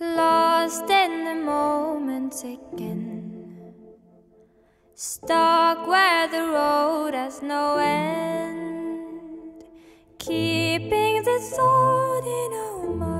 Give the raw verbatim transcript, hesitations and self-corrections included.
Lost in the moment again, stuck where the road has no end, keeping the thought in our mind.